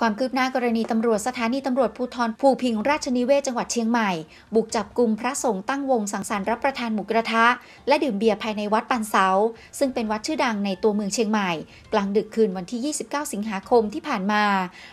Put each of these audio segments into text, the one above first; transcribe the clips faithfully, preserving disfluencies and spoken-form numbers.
ความคืบหน้ากรณีตำรวจสถานีตำรวจภูธรภูพิงราชนิเวศจังหวัดเชียงใหม่บุกจับกุมพระสงฆ์ตั้งวงสังสรรค์รับประทานหมูกระทะและดื่มเบียร์ภายในวัดปันเสาซึ่งเป็นวัดชื่อดังในตัวเมืองเชียงใหม่กลางดึกคืนวันที่ยี่สิบเก้าสิงหาคมที่ผ่านมา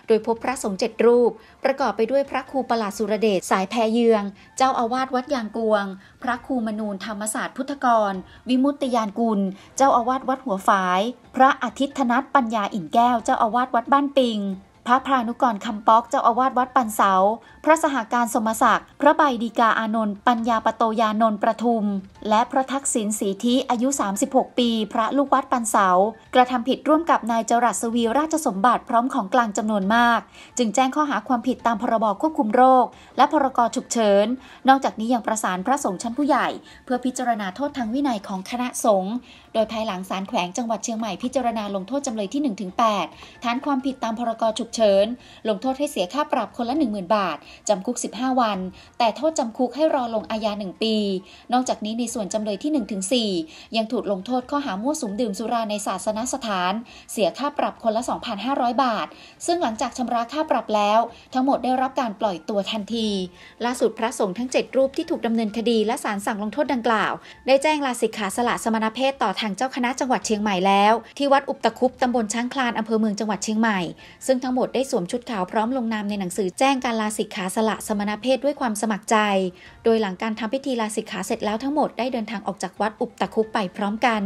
โดยพบพระสงฆ์เจ็ดรูปประกอบไปด้วยพระครูประหลัดสุรเดชสายแพเยืองเจ้าอาวาสวัดยางกวงพระครูมนูนธรรมศาสตร์พุทธกรวิมุตติยานกุลเจ้าอาวาสวัดหัวฝายพระอาทิตย์ธนัทปัญญาอิ่นแก้วเจ้าอาวาสวัดบ้านปิงพระพรานุกรคำป๊อกเจ้าอาวาสวัดปันเสาพระสหการสมศักดิ์พระใบดีกาอานนท์ปัญญาปโตยานนท์ประทุมและพระทักษิณศรีธิอายุสามสิบหกปีพระลูกวัดปันเสากระทำผิดร่วมกับนายจรัสสวีราชสมบัติพร้อมของกลางจำนวนมากจึงแจ้งข้อหาความผิดตามพรบควบคุมโรคและพรกฉุกเฉินนอกจากนี้ยังประสานพระสงฆ์ชั้นผู้ใหญ่เพื่อพิจารณาโทษทางวินัยของคณะสงฆ์โดยภายหลังศาลแขวงจังหวัดเชียงใหม่พิจารณาลงโทษจำเลยที่ หนึ่งถึงแปด ฐานความผิดตามพรกฉุกเฉินลงโทษให้เสียค่าปรับคนละ หนึ่งหมื่นบาทจำคุกสิบห้าวันแต่โทษจำคุกให้รอลงอาญาหนึ่งปีนอกจากนี้ในส่วนจำเลยที่ หนึ่งถึงสี่ ยังถูกลงโทษข้อหามั่วสุมดื่มสุราในศาสนสถานเสียค่าปรับคนละ สองพันห้าร้อยบาทซึ่งหลังจากชำระค่าปรับแล้วทั้งหมดได้รับการปล่อยตัวทันทีล่าสุดพระสงฆ์ทั้งเจ็ดรูปที่ถูกดำเนินคดีและศาลสั่งลงโทษดังกล่าวได้แจ้งลาสิกขาสละสมณเพศต่อทางเจ้าคณะจังหวัดเชียงใหม่แล้วที่วัดอุปตะคุบตำบลช้างคลานอำเภอเมืองจังหวัดเชียงใหม่ซึ่งทั้งหมดได้สวมชุดขาวพร้อมลงนามในหนังสือแจ้งการลาสิกขาสละสมณเพศด้วยความสมัครใจโดยหลังการทำพิธีลาสิกขาเสร็จแล้วทั้งหมดได้เดินทางออกจากวัดอุปตะคุบไปพร้อมกัน